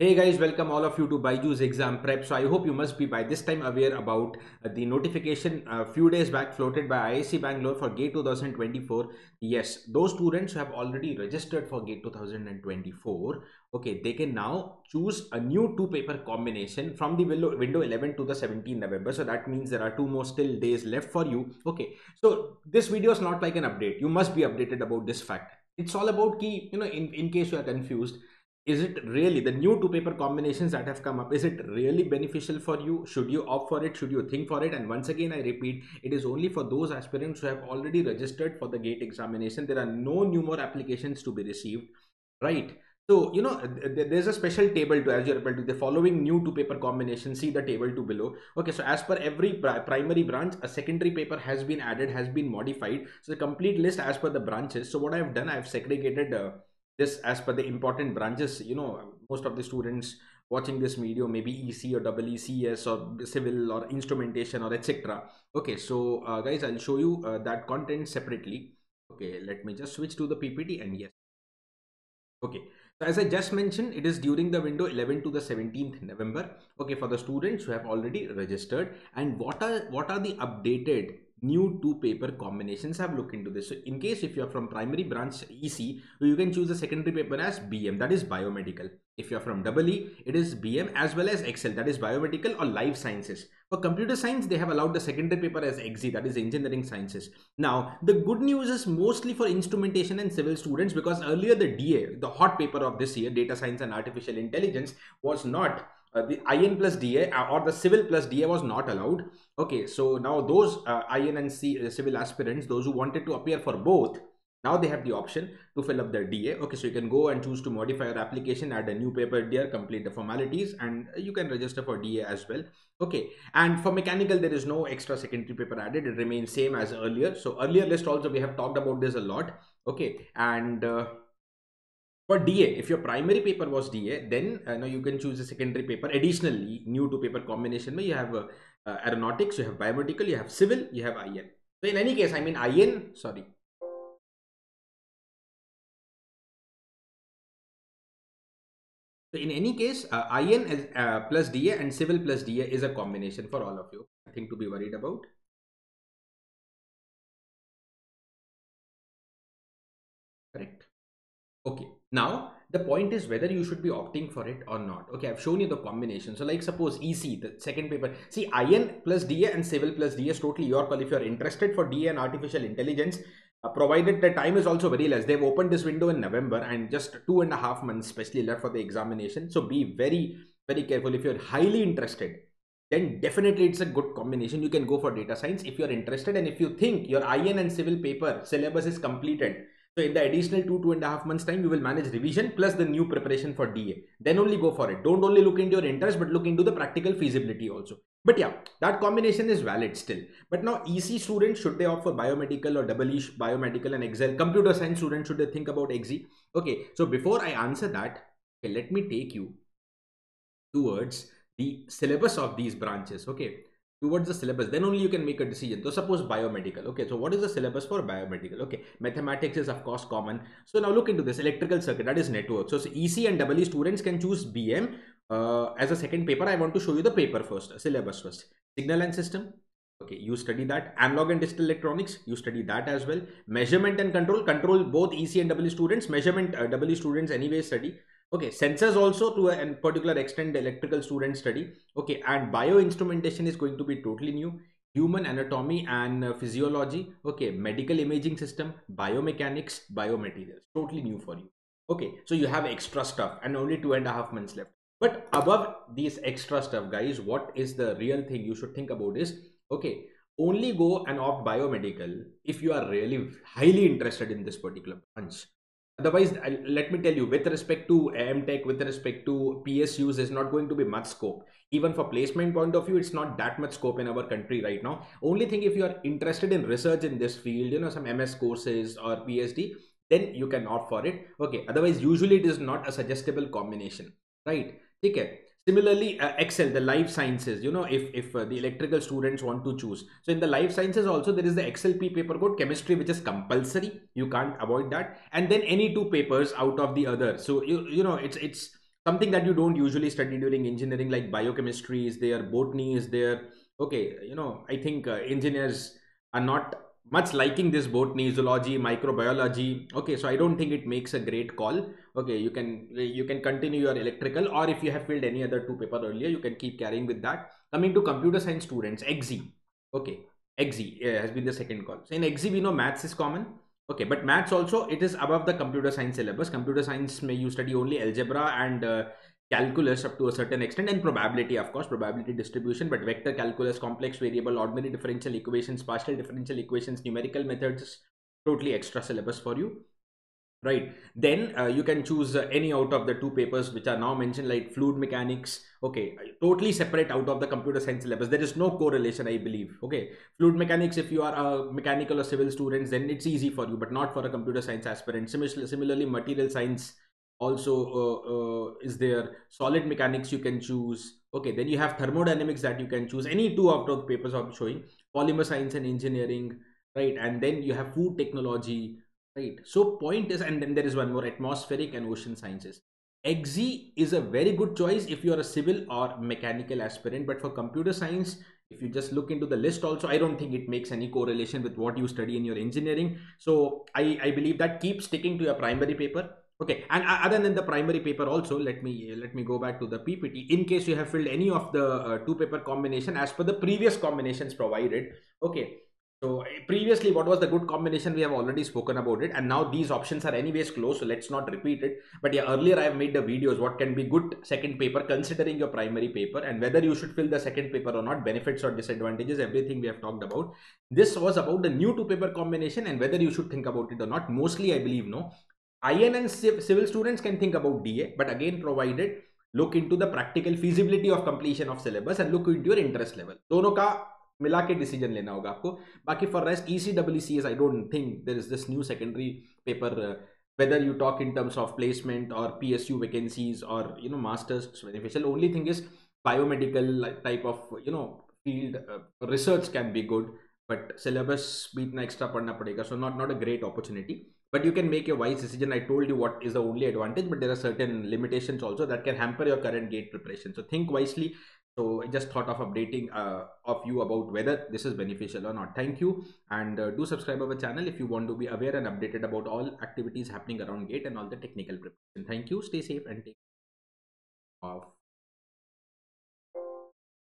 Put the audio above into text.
Hey guys, welcome all of you to Byju's exam prep. So I hope you must be by this time aware about the notification a few days back floated by IAC Bangalore for GATE 2024. Yes, those students who have already registered for GATE 2024, okay, they can now choose a new two-paper combination from the window 11 to the 17th November. So that means there are two more still days left for you. Okay, so this video is not like an update. You must be updated about this fact. It's all about key, you know, in case you are confused. Is it really the new two-paper combinations that have come up? Is it really beneficial for you? Should you opt for it? Should you think for it? And once again, I repeat, it is only for those aspirants who have already registered for the GATE examination. There are no new more applications to be received, right? So, you know, there's a special table to, as you refer to the following new two-paper combination, see the table to below. Okay, so as per every primary branch, a secondary paper has been added, has been modified. So the complete list as per the branches. So what I've done, I've segregated this as per the important branches. You know, most of the students watching this video maybe EC or ECS or civil or instrumentation or etc. Okay, so guys, I'll show you that content separately. Okay, let me just switch to the PPT and yes. Okay, so as I just mentioned, it is during the window 11 to the 17th November. Okay, for the students who have already registered. And what are the updated new two paper combinations? Have looked into this. So in case if you are from primary branch EC, you can choose the secondary paper as BM, that is biomedical. If you are from EE, it is BM as well as XL, that is biomedical or life sciences. For computer science, they have allowed the secondary paper as XZ, that is engineering sciences. Now the good news is mostly for instrumentation and civil students, because earlier the DA, the hot paper of this year, data science and artificial intelligence, was not the IN plus DA or the civil plus DA was not allowed. Okay, so now those IN and civil aspirants, those who wanted to appear for both, now they have the option to fill up their DA. Okay, so you can go and choose to modify your application, add a new paper there, complete the formalities, and you can register for DA as well. Okay, and for mechanical, there is no extra secondary paper added. It remains same as earlier. So earlier list also, we have talked about this a lot. Okay, and for DA, if your primary paper was DA, then now you can choose a secondary paper. Additionally, new to paper combination, where you have aeronautics, you have biomedical, you have civil, you have IN. So in any case, I mean IN, sorry. So in any case, IN is, plus DA and civil plus DA is a combination for all of you. Nothing to be worried about. Correct. Okay. Now, the point is whether you should be opting for it or not. Okay, I've shown you the combination. So like suppose EC, the second paper, see IN plus DA and civil plus DA is totally your call if you're interested for DA and artificial intelligence, provided the time is also very less. They've opened this window in November and just 2.5 months especially left for the examination. So be very, very careful. If you're highly interested, then definitely it's a good combination. You can go for data science if you're interested, and if you think your IN and civil paper syllabus is completed, so in the additional 2.5 months time, you will manage revision plus the new preparation for DA. Then only go for it. Don't only look into your interest, but look into the practical feasibility also. But yeah, that combination is valid still. But now EC students, should they opt for biomedical or EE biomedical and XL? Computer science students, should they think about XE? Okay, so before I answer that, okay, let me take you towards the syllabus of these branches. Okay, towards the syllabus, then only you can make a decision. So suppose biomedical. Okay, so what is the syllabus for biomedical? Okay, mathematics is of course common. So now look into this electrical circuit, that is network. So EC and EE students can choose BM as a second paper. I want to show you the paper first, syllabus first. Signal and system. Okay, you study that. Analog and digital electronics, you study that as well. Measurement and control. Control both EC and EE students. Measurement EE students anyway study. Okay, sensors also to a particular extent electrical students study. Okay, and bioinstrumentation is going to be totally new. Human anatomy and physiology. Okay, medical imaging system, biomechanics, biomaterials. Totally new for you. Okay, so you have extra stuff and only 2.5 months left. But above these extra stuff, guys, what is the real thing you should think about is, okay, only go and opt biomedical if you are really highly interested in this particular branch. Otherwise, let me tell you, with respect to MTech, with respect to PSUs, there's not going to be much scope. Even for placement point of view, it's not that much scope in our country right now. Only thing, if you are interested in research in this field, you know, some MS courses or PhD, then you can opt for it. Okay, otherwise, usually it is not a suggestible combination, right? Okay. Similarly, XL, the life sciences, you know, if the electrical students want to choose. So in the life sciences also, there is the XLP paper code, chemistry, which is compulsory. You can't avoid that. And then any two papers out of the other. So, you know, it's something that you don't usually study during engineering, like biochemistry is there, botany is there. Okay, you know, I think engineers are not much liking this botany, zoology, microbiology. Okay, so I don't think it makes a great call. Okay, you can continue your electrical, or if you have filled any other two paper earlier, you can keep carrying with that. Coming to computer science students, XE. Okay, XE has been the second call. So in XE, we know maths is common. Okay, but maths also, it is above the computer science syllabus. Computer science may you study only algebra and calculus up to a certain extent, and probability, of course, probability distribution, but vector calculus, complex variable, ordinary differential equations, partial differential equations, numerical methods, totally extra syllabus for you, right? Then you can choose any out of the two papers which are now mentioned, like fluid mechanics. Okay, totally separate out of the computer science syllabus. There is no correlation, I believe. Okay, fluid mechanics, if you are a mechanical or civil students, then it's easy for you, but not for a computer science aspirant. Similarly, material science also is there. Solid mechanics you can choose. Okay, then you have thermodynamics that you can choose. Any two of the papers I'm showing, polymer science and engineering, right? And then you have food technology, right? So point is, and then there is one more, atmospheric and ocean sciences. XE is a very good choice if you are a civil or mechanical aspirant, but for computer science, if you just look into the list also, I don't think it makes any correlation with what you study in your engineering. So I believe that keep sticking to your primary paper. Okay, and other than the primary paper also, let me go back to the PPT. In case you have filled any of the two paper combination as per the previous combinations provided. Okay, so previously what was the good combination, we have already spoken about it, and now these options are anyways closed, so let's not repeat it. But yeah, earlier I have made the videos what can be good second paper considering your primary paper, and whether you should fill the second paper or not, benefits or disadvantages, everything we have talked about. This was about the new two paper combination and whether you should think about it or not. Mostly I believe no. IN and civil students can think about DA, but again provided look into the practical feasibility of completion of syllabus and look into your interest level. Dono ka mila ke decision lena hoga aapko. Baki for rest, EC, I don't think there is this new secondary paper, whether you talk in terms of placement or PSU vacancies or, you know, masters beneficial. Only thing is biomedical type of, you know, field research can be good, but syllabus beatna extra padna padega, so not a great opportunity. But you can make a wise decision. I told you what is the only advantage, but there are certain limitations also that can hamper your current GATE preparation. So think wisely. So I just thought of updating of you about whether this is beneficial or not. Thank you, and do subscribe our channel if you want to be aware and updated about all activities happening around GATE and all the technical preparation. Thank you. Stay safe and take care.